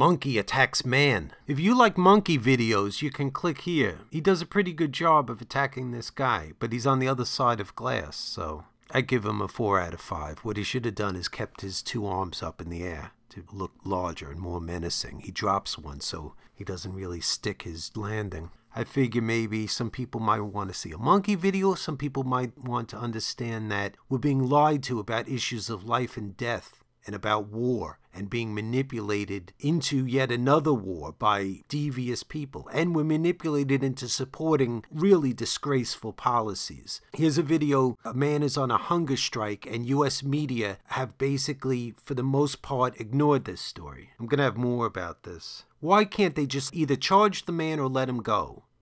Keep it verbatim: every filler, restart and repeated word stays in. Monkey attacks man. If you like monkey videos, you can click here. He does a pretty good job of attacking this guy, but he's on the other side of glass, so I give him a four out of five. What he should have done is kept his two arms up in the air to look larger and more menacing. He drops one, so he doesn't really stick his landing. I figure maybe some people might want to see a monkey video. Some people might want to understand that we're being lied to about issues of life and death and about war and being manipulated into yet another war by devious people. And we're manipulated into supporting really disgraceful policies. Here's a video. A man is on a hunger strike and U S media have basically, for the most part, ignored this story. I'm going to have more about this. Why can't they just either charge the man or let him go?